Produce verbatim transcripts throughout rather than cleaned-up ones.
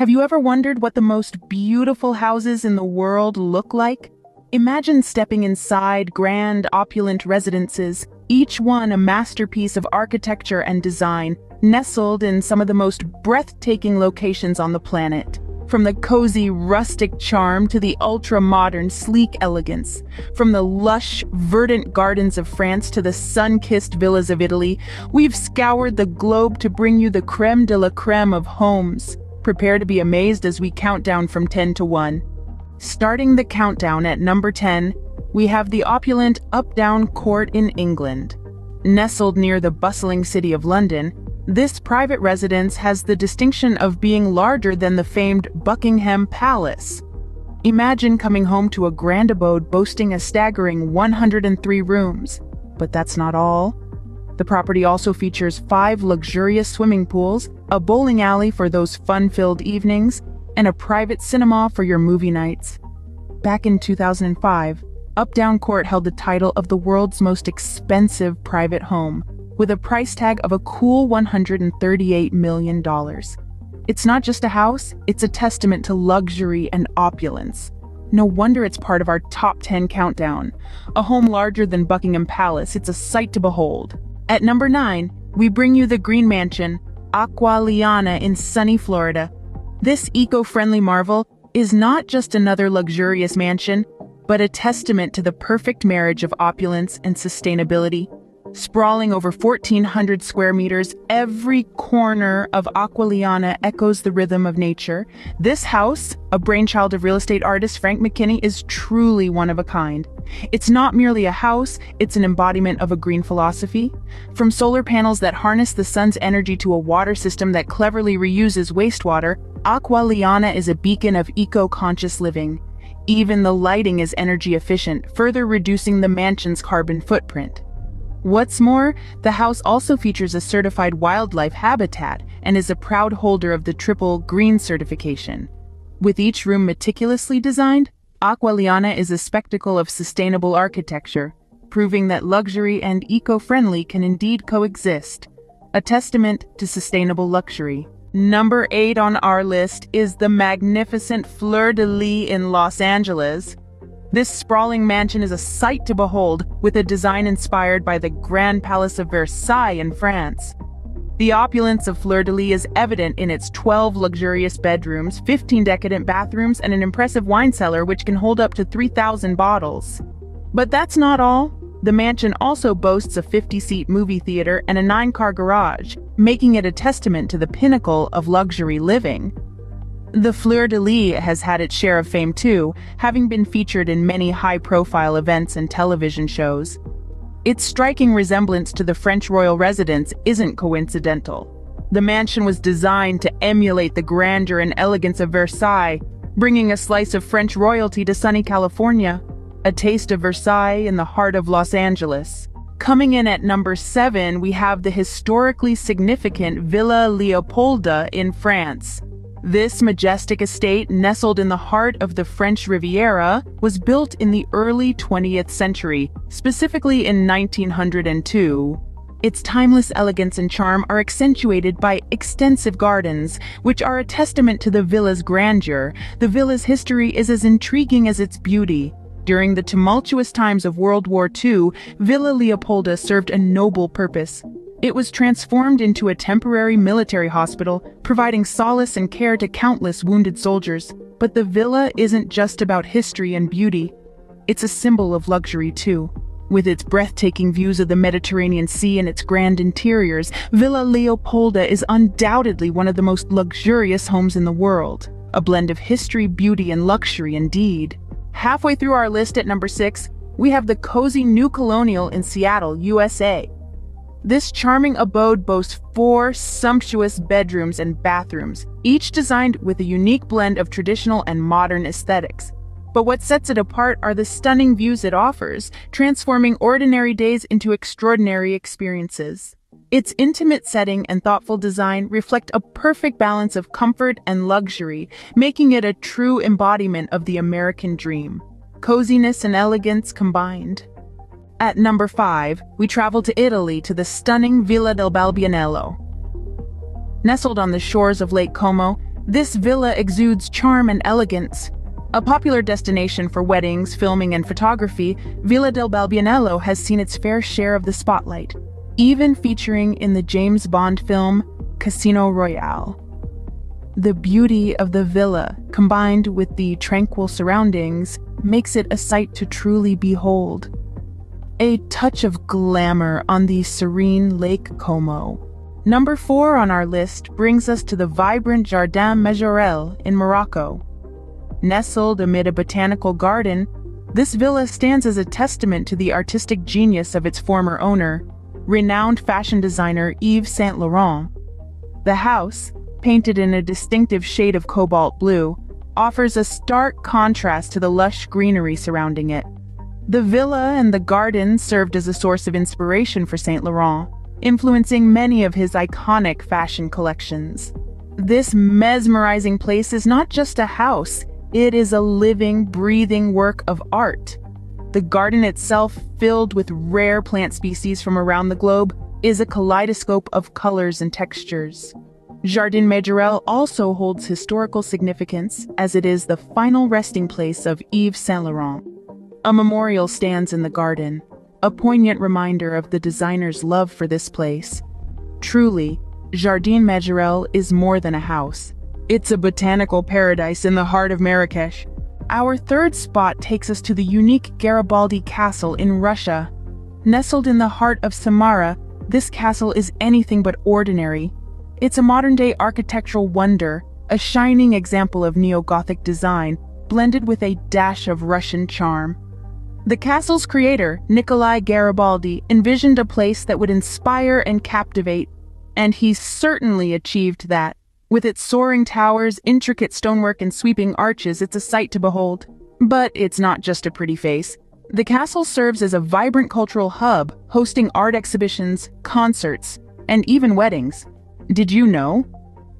Have you ever wondered what the most beautiful houses in the world look like? Imagine stepping inside grand, opulent residences, each one a masterpiece of architecture and design, nestled in some of the most breathtaking locations on the planet. From the cozy, rustic charm to the ultra-modern, sleek elegance. From the lush, verdant gardens of France to the sun-kissed villas of Italy, we've scoured the globe to bring you the creme de la creme of homes. Prepare to be amazed as we count down from ten to one. Starting the countdown at number ten, we have the opulent Updown Court in England. Nestled near the bustling city of London, this private residence has the distinction of being larger than the famed Buckingham Palace. Imagine coming home to a grand abode boasting a staggering one hundred three rooms. But that's not all. The property also features five luxurious swimming pools, a bowling alley for those fun-filled evenings, and a private cinema for your movie nights. Back in two thousand five, Updown Court held the title of the world's most expensive private home, with a price tag of a cool one hundred thirty-eight million dollars. It's not just a house, it's a testament to luxury and opulence. No wonder it's part of our top ten countdown. A home larger than Buckingham Palace, it's a sight to behold. At number nine, we bring you the Green Mansion, Aqualina in sunny Florida. This eco-friendly marvel is not just another luxurious mansion, but a testament to the perfect marriage of opulence and sustainability. Sprawling over fourteen hundred square meters, every corner of Aqualina echoes the rhythm of nature. This house, a brainchild of real estate artist Frank McKinney, is truly one of a kind. It's not merely a house, it's an embodiment of a green philosophy. From solar panels that harness the sun's energy to a water system that cleverly reuses wastewater, Aqualina is a beacon of eco-conscious living. Even the lighting is energy efficient, further reducing the mansion's carbon footprint. What's more, the house also features a certified wildlife habitat and is a proud holder of the triple green certification. With each room meticulously designed, Aqualina is a spectacle of sustainable architecture, proving that luxury and eco-friendly can indeed coexist, a testament to sustainable luxury. Number eight on our list is the magnificent Fleur de Lis in Los Angeles. This sprawling mansion is a sight to behold, with a design inspired by the Grand Palace of Versailles in France. The opulence of Fleur de Lis is evident in its twelve luxurious bedrooms, fifteen decadent bathrooms, and an impressive wine cellar which can hold up to three thousand bottles. But that's not all. The mansion also boasts a fifty-seat movie theater and a nine-car garage, making it a testament to the pinnacle of luxury living. The Fleur de Lis has had its share of fame too, having been featured in many high-profile events and television shows. Its striking resemblance to the French royal residence isn't coincidental. The mansion was designed to emulate the grandeur and elegance of Versailles, bringing a slice of French royalty to sunny California, a taste of Versailles in the heart of Los Angeles. Coming in at number seven, we have the historically significant Villa Leopolda in France. This majestic estate, nestled in the heart of the French Riviera, was built in the early twentieth century, specifically in nineteen oh two. Its timeless elegance and charm are accentuated by extensive gardens, which are a testament to the villa's grandeur. The villa's history is as intriguing as its beauty. During the tumultuous times of World War Two, Villa Leopolda served a noble purpose. It was transformed into a temporary military hospital, providing solace and care to countless wounded soldiers. But the villa isn't just about history and beauty. It's a symbol of luxury too. With its breathtaking views of the Mediterranean Sea and its grand interiors, Villa Leopolda is undoubtedly one of the most luxurious homes in the world. A blend of history, beauty, and luxury indeed. Halfway through our list at number six, we have the cozy New Colonial in Seattle, U S A. This charming abode boasts four sumptuous bedrooms and bathrooms, each designed with a unique blend of traditional and modern aesthetics. But what sets it apart are the stunning views it offers, transforming ordinary days into extraordinary experiences. Its intimate setting and thoughtful design reflect a perfect balance of comfort and luxury, making it a true embodiment of the American dream. Coziness and elegance combined. At number five, we travel to Italy to the stunning Villa del Balbianello. Nestled on the shores of Lake Como, This villa exudes charm and elegance. A popular destination for weddings, filming, and photography, Villa del Balbianello has seen its fair share of the spotlight, even featuring in the James Bond film Casino Royale. The beauty of the villa, combined with the tranquil surroundings, makes it a sight to truly behold. A touch of glamour on the serene Lake Como. Number four on our list brings us to the vibrant Jardin Majorelle in Morocco. Nestled amid a botanical garden, this villa stands as a testament to the artistic genius of its former owner, renowned fashion designer Yves Saint Laurent. The house, painted in a distinctive shade of cobalt blue, offers a stark contrast to the lush greenery surrounding it. The villa and the garden served as a source of inspiration for Saint Laurent, influencing many of his iconic fashion collections. This mesmerizing place is not just a house, it is a living, breathing work of art. The garden itself, filled with rare plant species from around the globe, is a kaleidoscope of colors and textures. Jardin Majorelle also holds historical significance, as it is the final resting place of Yves Saint Laurent. A memorial stands in the garden, a poignant reminder of the designer's love for this place. Truly, Jardin Majorelle is more than a house. It's a botanical paradise in the heart of Marrakesh. Our third spot takes us to the unique Garibaldi Castle in Russia. Nestled in the heart of Samara, this castle is anything but ordinary. It's a modern-day architectural wonder, a shining example of neo-Gothic design, blended with a dash of Russian charm. The castle's creator, Nikolai Garibaldi, envisioned a place that would inspire and captivate, and he certainly achieved that. With its soaring towers, intricate stonework, and sweeping arches, it's a sight to behold. But it's not just a pretty face. The castle serves as a vibrant cultural hub, hosting art exhibitions, concerts, and even weddings. Did you know?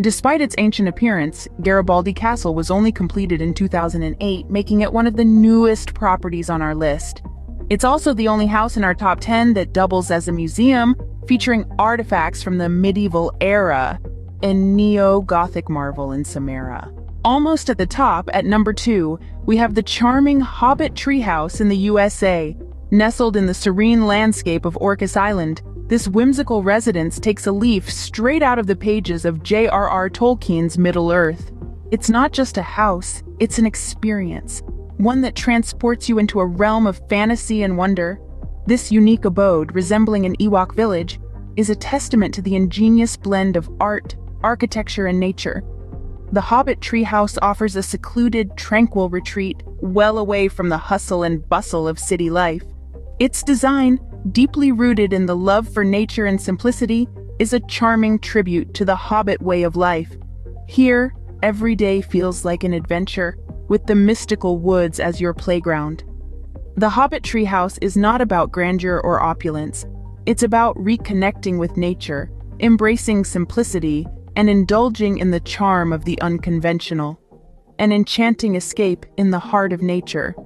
Despite its ancient appearance, Garibaldi Castle was only completed in two thousand eight, making it one of the newest properties on our list. It's also the only house in our top ten that doubles as a museum, featuring artifacts from the medieval era, a neo-Gothic marvel in Samara. Almost at the top, at number two, we have the charming Hobbit Treehouse in the U S A. Nestled in the serene landscape of Orcas Island, this whimsical residence takes a leaf straight out of the pages of J R R Tolkien's Middle Earth. It's not just a house, it's an experience, one that transports you into a realm of fantasy and wonder. This unique abode, resembling an Ewok village, is a testament to the ingenious blend of art, architecture, and nature. The Hobbit Treehouse offers a secluded, tranquil retreat, well away from the hustle and bustle of city life. Its design, deeply rooted in the love for nature and simplicity, is a charming tribute to the Hobbit way of life. Here, every day feels like an adventure, with the mystical woods as your playground. The Hobbit Treehouse is not about grandeur or opulence. It's about reconnecting with nature, embracing simplicity, and indulging in the charm of the unconventional. An enchanting escape in the heart of nature.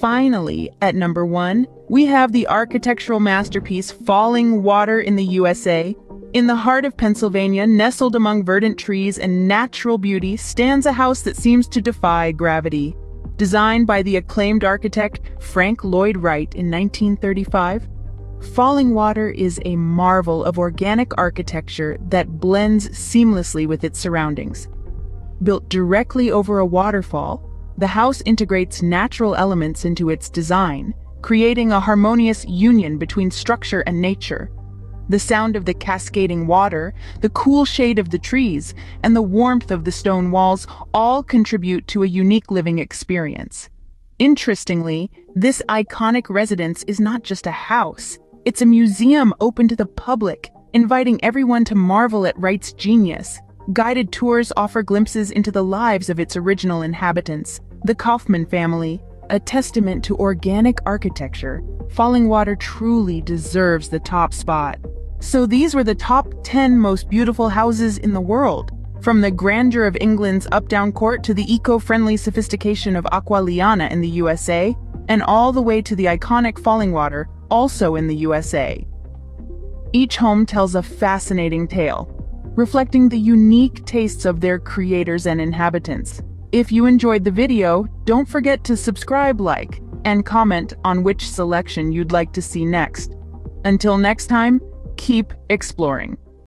Finally, at number one, we have the architectural masterpiece Fallingwater in the U S A. In the heart of Pennsylvania, nestled among verdant trees and natural beauty, stands a house that seems to defy gravity. Designed by the acclaimed architect Frank Lloyd Wright in nineteen thirty-five, Fallingwater is a marvel of organic architecture that blends seamlessly with its surroundings. Built directly over a waterfall, the house integrates natural elements into its design, creating a harmonious union between structure and nature. The sound of the cascading water, the cool shade of the trees, and the warmth of the stone walls all contribute to a unique living experience. Interestingly, this iconic residence is not just a house, it's a museum open to the public, inviting everyone to marvel at Wright's genius. Guided tours offer glimpses into the lives of its original inhabitants, the Kaufman family. A testament to organic architecture, Fallingwater truly deserves the top spot. So these were the top ten most beautiful houses in the world. From the grandeur of England's Updown Court to the eco-friendly sophistication of Aqualina in the U S A, and all the way to the iconic Fallingwater, also in the U S A. Each home tells a fascinating tale. reflecting the unique tastes of their creators and inhabitants. If you enjoyed the video, don't forget to subscribe, like, and comment on which selection you'd like to see next. Until next time, keep exploring.